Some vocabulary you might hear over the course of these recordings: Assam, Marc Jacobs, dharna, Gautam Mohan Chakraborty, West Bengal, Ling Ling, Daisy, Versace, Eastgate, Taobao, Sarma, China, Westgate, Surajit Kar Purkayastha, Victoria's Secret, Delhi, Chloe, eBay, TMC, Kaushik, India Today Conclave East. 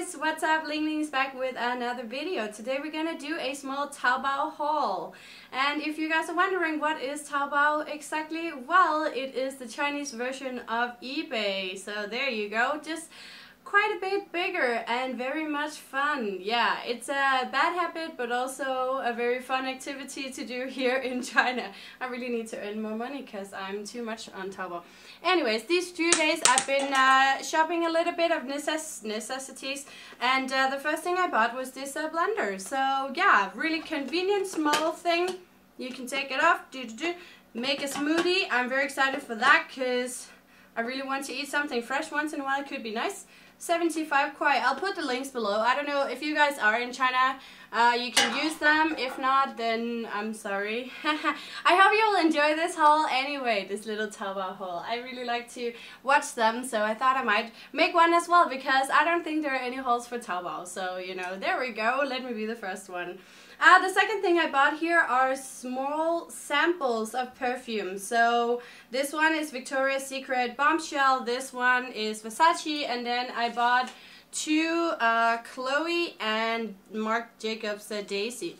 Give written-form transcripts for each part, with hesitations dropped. guys, what's up? Ling Ling is back with another video. Today we're gonna do a small Taobao haul. And if you guys are wondering what is Taobao exactly, well, it is the Chinese version of eBay. So there you go, just quite a bit bigger and very much fun. Yeah, it's a bad habit but also a very fun activity to do here in China. I really need to earn more money because I'm too much on Taobao. Anyways, these 2 days I've been shopping a little bit of necessities, and the first thing I bought was this blender. So yeah, really convenient, small thing. You can take it off, make a smoothie. I'm very excited for that because I really want to eat something fresh once in a while. It could be nice. 75 kwai. I'll put the links below. I don't know if you guys are in China, you can use them. If not, then I'm sorry. I hope you will enjoy this haul anyway, this little Taobao haul. I really like to watch them, so I thought I might make one as well because I don't think there are any hauls for Taobao. So, you know, there we go. Let me be the first one. The second thing I bought here are small samples of perfume. So this one is Victoria's Secret Bombshell, this one is Versace, and then I bought two Chloe and Marc Jacobs Daisy.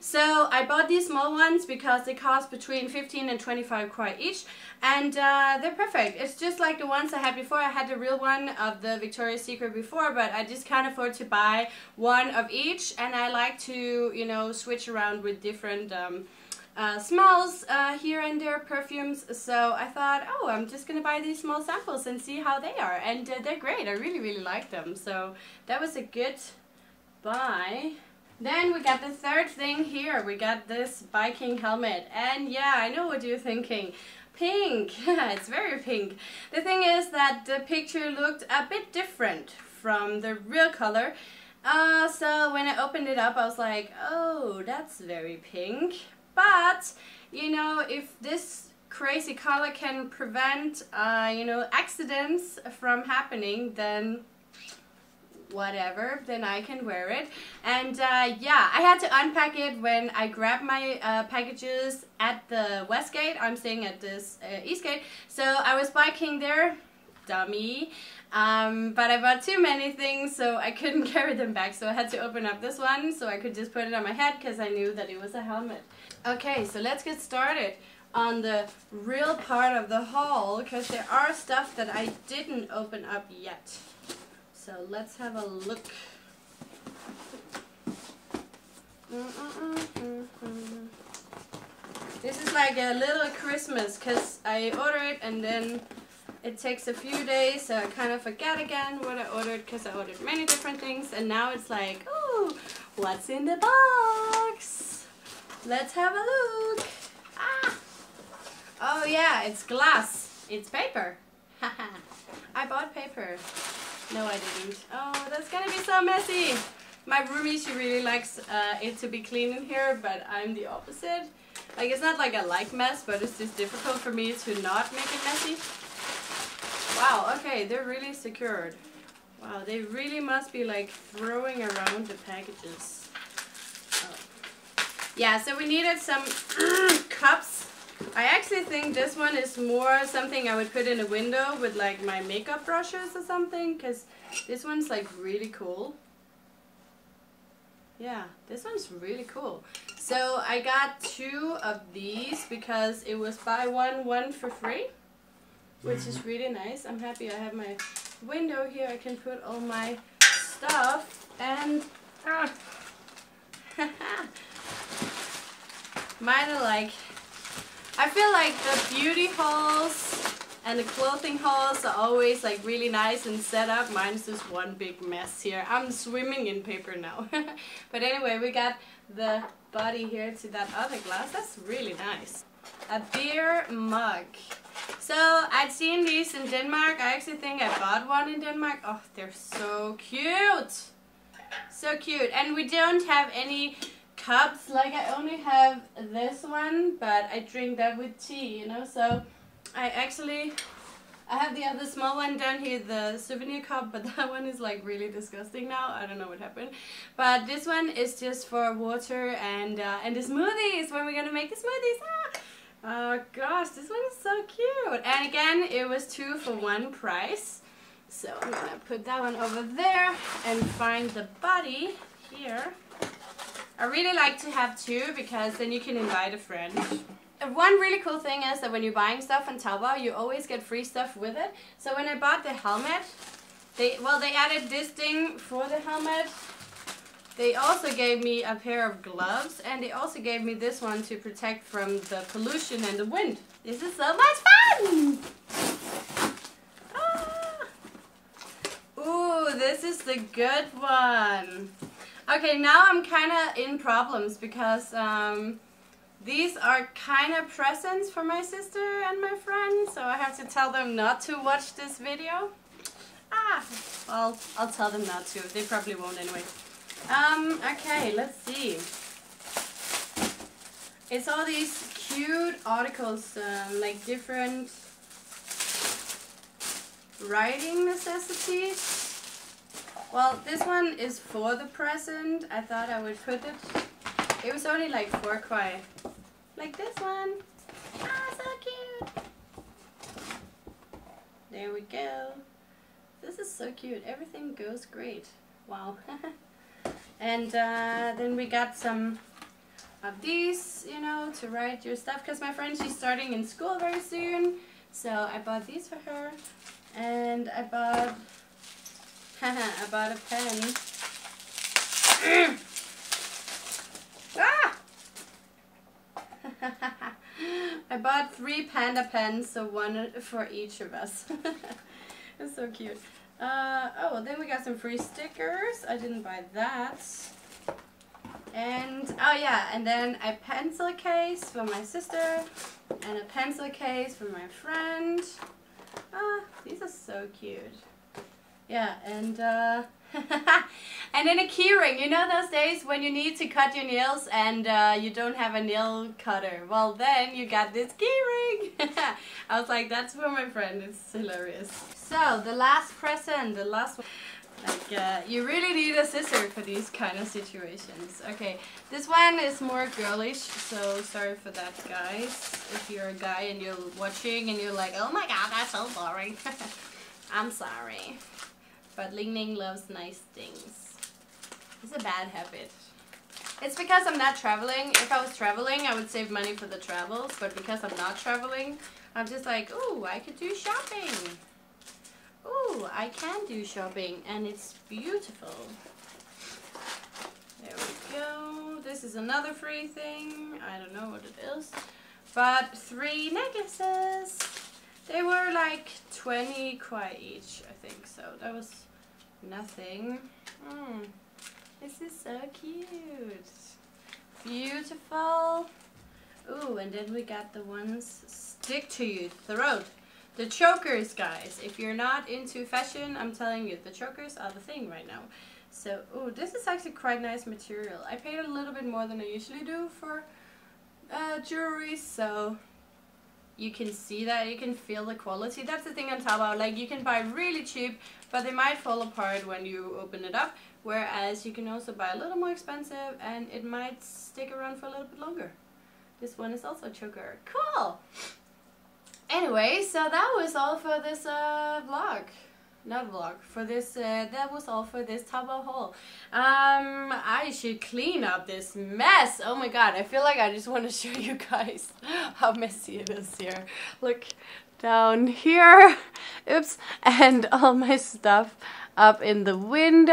So I bought these small ones because they cost between 15 and 25 kwai each, and they're perfect. It's just like the ones I had before. I had the real one of the Victoria's Secret before, but I just can't afford to buy one of each, and I like to, you know, switch around with different smells here and there, perfumes. So I thought, oh, I'm just gonna buy these small samples and see how they are, and they're great. I really like them, so that was a good buy. Then we got the third thing here. We got this biking helmet, and yeah, I know what you're thinking. Pink. It's very pink. The thing is that the picture looked a bit different from the real color. So when I opened it up, I was like, oh, that's very pink. But, you know, if this crazy color can prevent, you know, accidents from happening, then whatever, then I can wear it. And yeah, I had to unpack it when I grabbed my packages at the Westgate. I'm staying at this Eastgate, so I was biking there, dummy. But I bought too many things, so I couldn't carry them back, so I had to open up this one so I could just put it on my head because I knew that it was a helmet. Okay, so let's get started on the real part of the haul because there are stuff that I didn't open up yet. So let's have a look. This is like a little Christmas because I order it and then it takes a few days, so I kind of forget again what I ordered because I ordered many different things, and now it's like, ooh, what's in the box? Let's have a look. Ah! Oh yeah, it's glass. It's paper. I bought paper. No, I didn't. Oh, that's gonna be so messy. My roomie, she really likes it to be clean in here, but I'm the opposite. Like, it's not like I like mess, but it's just difficult for me to not make it messy. Wow, okay, they're really secured. Wow, they really must be like throwing around the packages. Oh. Yeah, so we needed some cups. I actually think this one is more something I would put in a window with like my makeup brushes or something, because this one's like really cool. Yeah, this one's really cool. So I got two of these because it was buy one for free, which is really nice. I'm happy I have my window here. I can put all my stuff, and mine are like, I feel like the beauty hauls and the clothing hauls are always like really nice and set up. Mine's just one big mess here. I'm swimming in paper now. But anyway, we got the body here to that other glass. That's really nice. A beer mug. So I'd seen these in Denmark. I actually think I bought one in Denmark. Oh, they're so cute. So cute. And we don't have any cups, like I only have this one, but I drink that with tea, you know. So I have the other small one down here, the souvenir cup, but that one is like really disgusting now. I don't know what happened, but this one is just for water and the smoothies when we're gonna make the smoothies. Ah! Oh gosh, this one is so cute. And again, it was 2 for 1 price. So I'm gonna put that one over there and find the body here. I really like to have two because then you can invite a friend. One really cool thing is that when you're buying stuff on Taobao, you always get free stuff with it. So when I bought the helmet, they added this thing for the helmet. They also gave me a pair of gloves, and they also gave me this one to protect from the pollution and the wind. This is so much fun! Ah. Ooh, this is the good one. Okay, now I'm kind of in problems because these are kind of presents for my sister and my friend, so I have to tell them not to watch this video. Ah, well, I'll tell them not to. They probably won't anyway. Okay, let's see. It's all these cute articles, like different writing necessities. Well, this one is for the present. I thought I would put it. It was only like 4 kwai. Like this one. Ah, so cute. There we go. This is so cute. Everything goes great. Wow. And then we got some of these, you know, to write your stuff, because my friend, she's starting in school very soon, so I bought these for her, and I bought a pen. Ah! I bought 3 panda pens, so one for each of us. It's so cute. Oh, then we got some free stickers. I didn't buy that. And, oh yeah, and then a pencil case for my sister, and a pencil case for my friend. Ah, these are so cute. Yeah, and, and then a key ring. You know those days when you need to cut your nails and you don't have a nail cutter? Well, then you got this key ring. I was like, that's for my friend. It's hilarious. So the last present, the last one. Like, you really need a scissor for these kind of situations. Okay, this one is more girlish, so sorry for that, guys. If you're a guy and you're watching and you're like, oh my god, that's so boring. I'm sorry. But Ling Ling loves nice things. It's a bad habit. It's because I'm not traveling. If I was traveling, I would save money for the travels. But because I'm not traveling, I'm just like, ooh, I could do shopping. Ooh, I can do shopping. And it's beautiful. There we go. This is another free thing. I don't know what it is. But 3 necklaces. They were like 20 kwai each, I think. So that was... nothing. This is so cute. Beautiful. Ooh, and then we got the ones stick to your throat. The chokers, guys. If you're not into fashion, I'm telling you, the chokers are the thing right now. So, ooh, this is actually quite nice material. I paid a little bit more than I usually do for jewelry, so you can see that, you can feel the quality. That's the thing on Taobao, like you can buy really cheap, but they might fall apart when you open it up, whereas you can also buy a little more expensive and it might stick around for a little bit longer. This one is also a choker. Cool! Anyway, so that was all for this vlog. Not vlog, for this, that was all for this Taobao haul. I should clean up this mess. Oh my god, I feel like I just want to show you guys how messy it is here. Look, down here, oops, and all my stuff up in the window,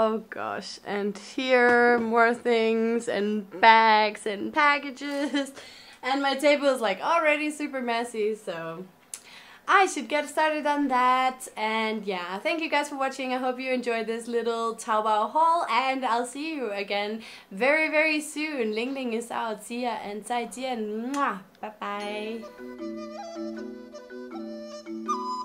oh gosh, and here, more things, and bags, and packages, and my table is like already super messy, so I should get started on that. And yeah, thank you guys for watching. I hope you enjoyed this little Taobao haul, and I'll see you again very, very soon. Ling Ling is out. See ya and 再见. Mwah. Bye bye.